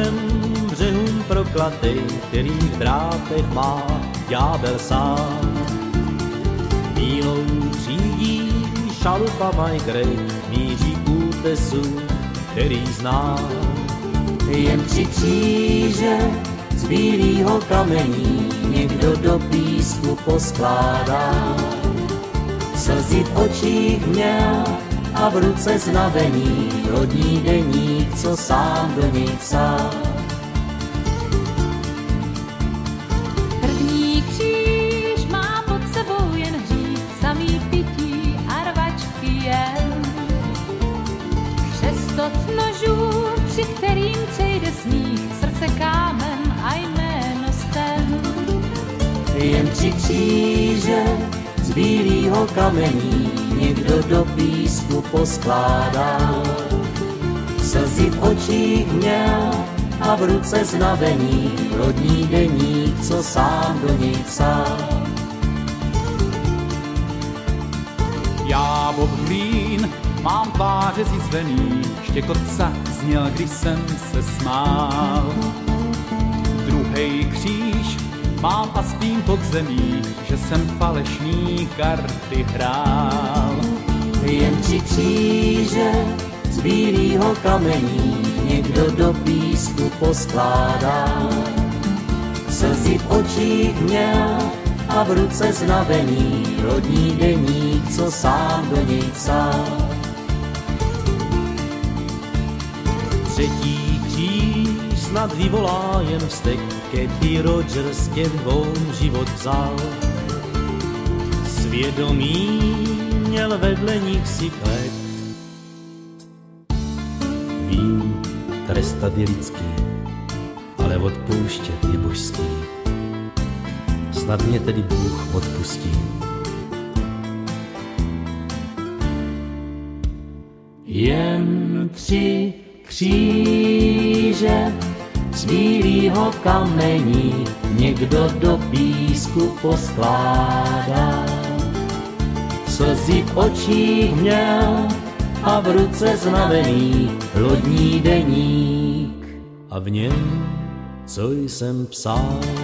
mořem břehům proklatej, který v drátech má ďábel sám. Bílou třídí šalupa Majgrej míří k útesu, který znám. Jen tři kříže z bílýho kamení někdo do písku poskládá. Slzy v očích měl a v ruce znamení rodný deník, co sám do něj psal. První kříž má pod sebou jen hřích, samý pití a rvačky jen. Přestot nožů, při kterým přejde sníh, srdce kámen a jméno Stan. Jen tři kříže z bílýho kamení někdo do písku poskládal. Slzy v očích měl a v ruce znamení rodný deník, co sám do něj psal. Já, Bob Green, mám tváře zizvený, štěkot psa zněl, když jsem se smál. Druhej kříž mám a spím pod zemí, že jsem falešní karty hrál. Jen tři kříže z bílýho kamení někdo do písku poskládal. Slzy v očích měl a v ruce znamení rodný deník, co sám do něj psal. Třetí kříž snad vyvolá jen vztek, Katty Rogers těm dvou život vzal. Svědomí měl vedle nich si klek. Vím, trestat je lidský, ale odpouštět je božský. Snad mě tedy Bůh odpustí. Jen tři kříže z bílýho kamení někdo do písku poskládá. Slzy v očích měl a v ruce znamení lodní deník a v něm, co jsem psal.